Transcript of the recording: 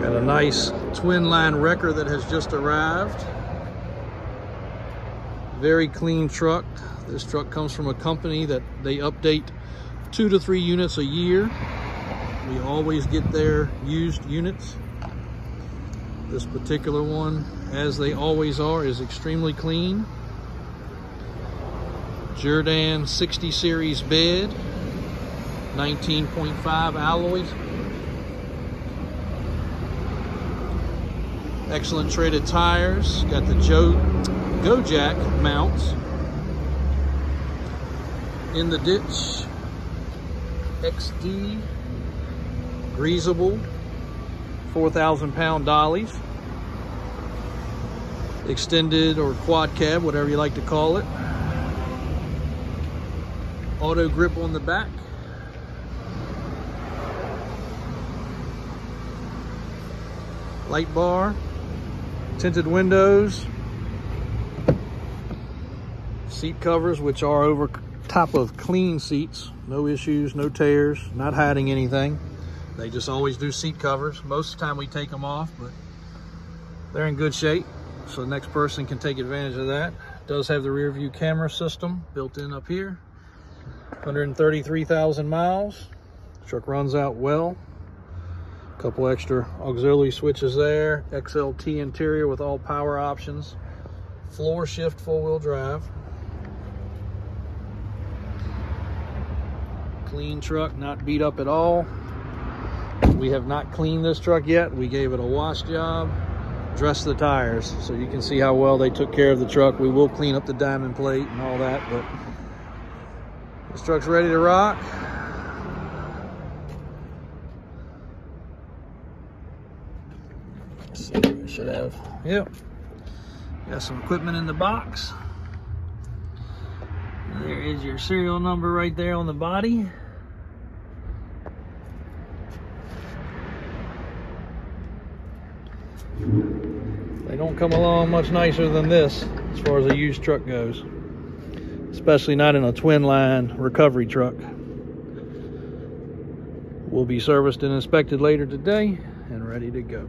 Got a nice twin line wrecker that has just arrived. Very clean truck. This truck comes from a company that they update 2 to 3 units a year. We always get their used units. This particular one, as they always are, is extremely clean. Jerr-Dan 60 series bed, 19.5 alloys. Excellent treaded tires. Got the Joe Go Jack mounts. In the ditch, XD, greasable, 4,000-pound dollies. Extended or quad cab, whatever you like to call it. Auto grip on the back. Light bar. Tinted windows, seat covers, which are over top of clean seats. No issues, no tears, not hiding anything. They just always do seat covers. Most of the time we take them off, but they're in good shape, so the next person can take advantage of that. It does have the rear view camera system built in up here. 133,000 miles. The truck runs out well. Couple extra auxiliary switches there. XLT interior with all power options. Floor shift, four-wheel drive. Clean truck, not beat up at all. We have not cleaned this truck yet. We gave it a wash job, dressed the tires, so you can see how well they took care of the truck. We will clean up the diamond plate and all that, but this truck's ready to rock. Should have. Yep. Got some equipment in the box. There is your serial number right there on the body. They don't come along much nicer than this as far as a used truck goes. Especially not in a twin line recovery truck. Will be serviced and inspected later today and ready to go.